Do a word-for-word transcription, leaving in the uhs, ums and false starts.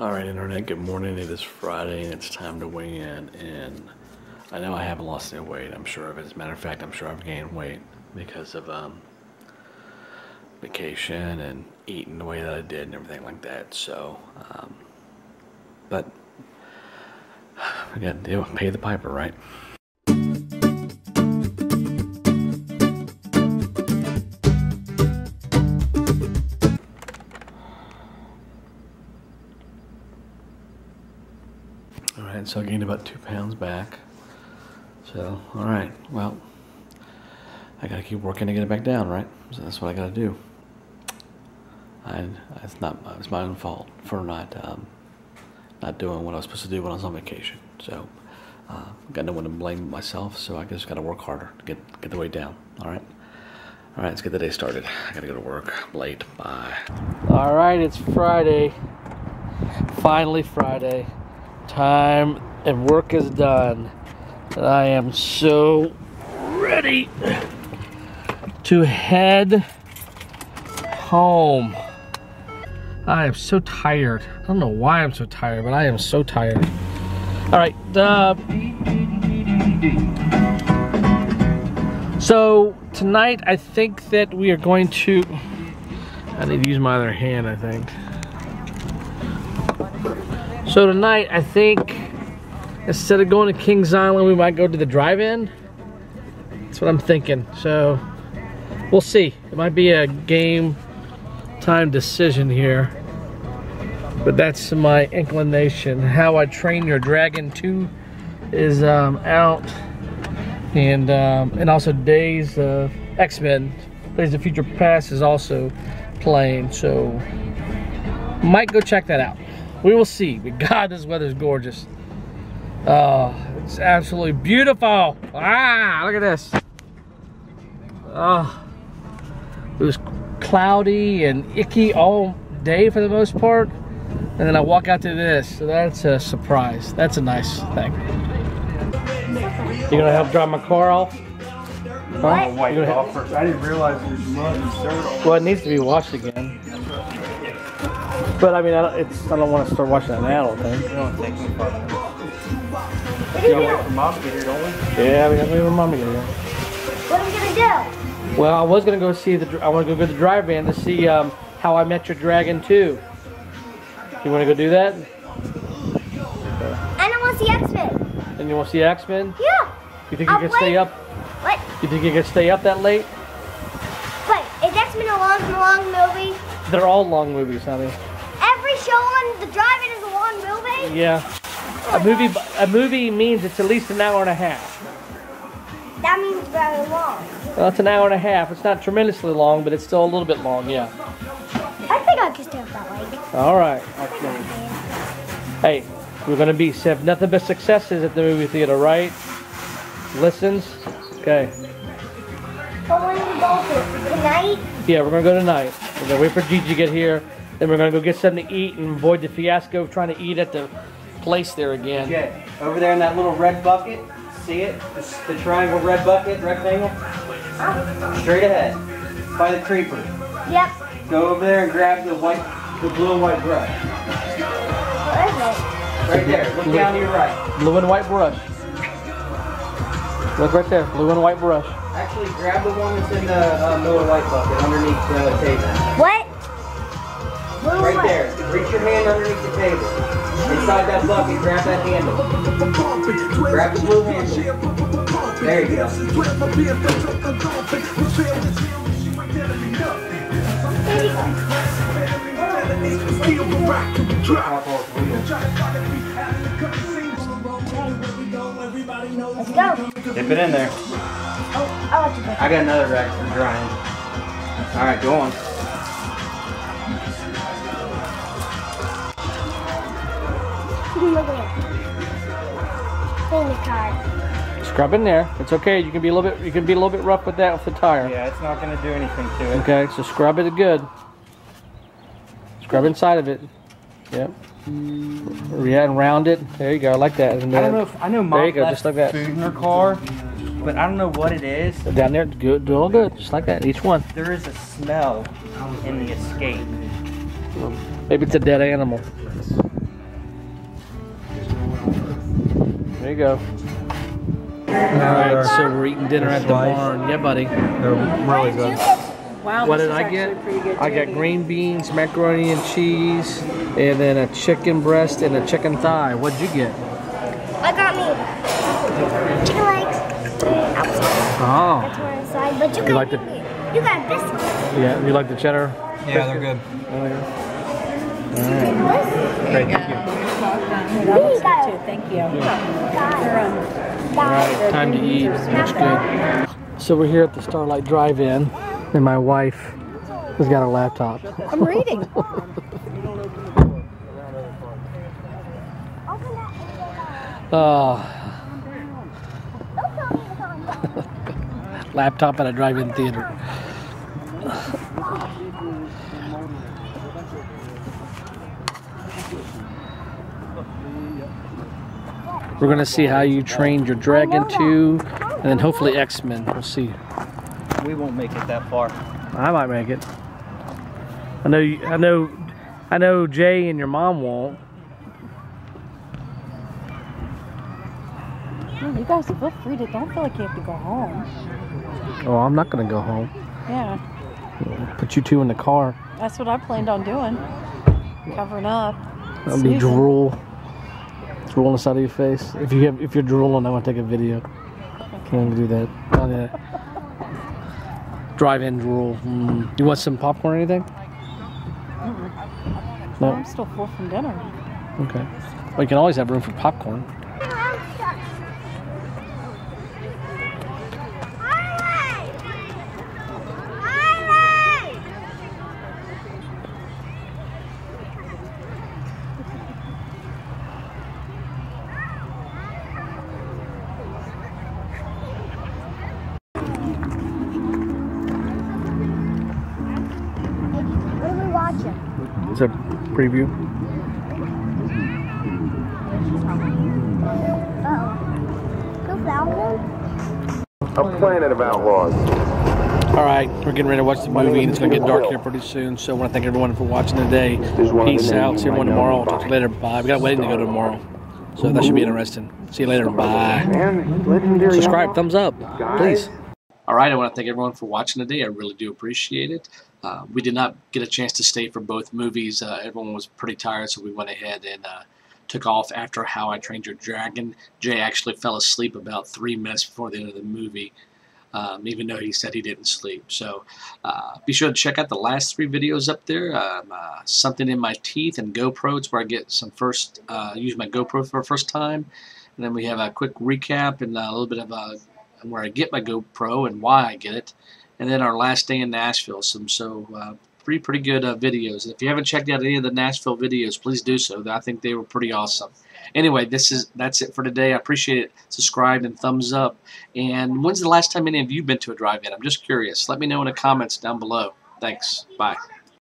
All right, internet, good morning. It is Friday and it's time to weigh in, and I know I haven't lost any weight. I'm sure of it. As a matter of fact, I'm sure I've gained weight because of um, vacation and eating the way that I did and everything like that. So, um, but we got to pay the piper, right? Alright, so I gained about two pounds back. So, alright, well, I gotta keep working to get it back down, right? So that's what I gotta do. I, it's not, it's my own fault for not, um, not doing what I was supposed to do when I was on vacation. So, uh, I've got no one to blame but myself, so I just gotta work harder to get, get the weight down, alright? Alright, let's get the day started. I gotta go to work, late, bye. Alright, it's Friday. Finally Friday. Time and work is done, and I am so ready to head home. I am so tired. I don't know why I'm so tired, but I am so tired. All right. Uh, so tonight, I think that we are going to. I need to use my other hand, I think. So tonight, I think, instead of going to Kings Island, we might go to the drive-in. That's what I'm thinking. So, we'll see. It might be a game time decision here. But that's my inclination. How I Trained Your Dragon two is um, out. And um, and also Days of X-Men, Days of Future Past is also playing. So, might go check that out. We will see, but God, this weather's gorgeous. Oh, it's absolutely beautiful. Ah, look at this. Oh, it was cloudy and icky all day for the most part. And then I walk out to this, so that's a surprise. That's a nice thing. You gonna help drive my car off? Huh? I'm gonna wipe it off first. I didn't realize there's mud and dirt. Well, it needs to be washed again. But I mean, I don't, it's, I don't want to start watching that now, I don't think. You don't think so far. You gotta wait for mom to get here, don't we? Yeah, we gotta wait for mom to get here. What are we gonna do? Well, I was gonna go see the, I wanna go to the drive-in to see um, How I Met Your Dragon two. You wanna go do that? And I wanna see X-Men. And you wanna see X-Men? Yeah. You think I'll you can stay up? What? You think you can stay up that late? Wait, is X-Men a long, long movie? They're all long movies, honey. Show on the drive-in is a long movie? Yeah. A movie a movie means it's at least an hour and a half. That means very long. Well, it's an hour and a half. It's not tremendously long, but it's still a little bit long, yeah. I think I can stay up that late. Alright. Okay. Hey, we're going to be safe. Nothing but successes at the movie theater, right? Listens? Okay. But when we go to tonight? Yeah, we're going to go tonight. We're going to wait for Gigi to get here. Then we're gonna go get something to eat and avoid the fiasco of trying to eat at the place there again. Okay, over there in that little red bucket, see it? The, the triangle red bucket, rectangle? Oh. Straight ahead, by the creeper. Yep. Go over there and grab the white, the blue and white brush. Right there, look blue, down to your right. Blue and white brush. Look right there, blue and white brush. Actually, grab the one that's in the uh, blue and white bucket underneath the uh, table. What? Right there. Reach your hand underneath the table. Inside that bucket, grab that handle. Grab the blue handle. There you go. Let's go. Dip it in there. Oh, I like to dip. I got another rack for drying. All right, go on. Scrub in there. It's okay. You can be a little bit. You can be a little bit rough with that with the tire. Yeah, it's not going to do anything to it. Okay, so scrub it good. Scrub inside of it. Yep. Yeah, and round it. There you go. Like that. And I don't know if I know. Mom there you go. Just like that. Food in her car, but I don't know what it is. Down there, good, do all good. Just like that. Each one. There is a smell in the escape. Maybe it's a dead animal. There you go. Alright, so we're eating dinner at the barn. Yeah, buddy. They're really good. Wow, what did I get? I got green beans, macaroni and cheese, and then a chicken breast and a chicken thigh. What'd you get? I got meat. Chicken legs. Oh. That's where I side, but you, you got like the, You got biscuits. Yeah, you like the cheddar? Yeah, biscuit? They're good. Oh, yeah. Alright. Great, thank you. Well done. Too. Thank you. Yeah. Alright, time to eat. Looks good. So we're here at the Starlight Drive-In, and my wife has got a laptop. I'm reading. uh, laptop at a drive-in theater. We're going to see How You Trained Your Dragon two, and then hopefully X-Men. We'll see. We won't make it that far. I might make it. I know you, I know, I know Jay and your mom won't. You guys are both free to, don't feel like you have to go home. Oh, I'm not going to go home. Yeah. Put you two in the car. That's what I planned on doing. Covering up. That'll be drool. Drool on the side of your face. If you have, if you're drooling, I want to take a video. Okay. Can't do that. Oh, yeah. Drive-in drool. Mm. You want some popcorn or anything? Mm-mm. No. I'm still full from dinner. Okay. Well, you can always have room for popcorn. It's a preview. A Planet of Outlaws. Alright, we're getting ready to watch the movie, and it's going to get dark here pretty soon, so I want to thank everyone for watching today. Peace out. See everyone tomorrow. I'll talk to you later. Bye. We got a wedding to go to tomorrow, so that should be interesting. See you later. Bye. Subscribe. Thumbs up. Please. Alright, I want to thank everyone for watching today. I really do appreciate it. Uh, we did not get a chance to stay for both movies. Uh, everyone was pretty tired, so we went ahead and uh, took off after How I Trained Your Dragon. Jay actually fell asleep about three minutes before the end of the movie, um, even though he said he didn't sleep. So uh, be sure to check out the last three videos up there. Um, uh, Something in My Teeth and GoPro. It's where I get some first, uh, use my GoPro for the first time. And then we have a quick recap and a little bit of uh, where I get my GoPro and why I get it. And then our last day in Nashville. Some so uh, three pretty good uh, videos. If you haven't checked out any of the Nashville videos, please do so. I think they were pretty awesome. Anyway, this is that's it for today. I appreciate it. Subscribe and thumbs up. And when's the last time any of you been to a drive-in? I'm just curious. Let me know in the comments down below. Thanks. Bye.